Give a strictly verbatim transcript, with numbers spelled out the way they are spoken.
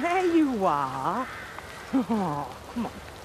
There you are. Oh, come on.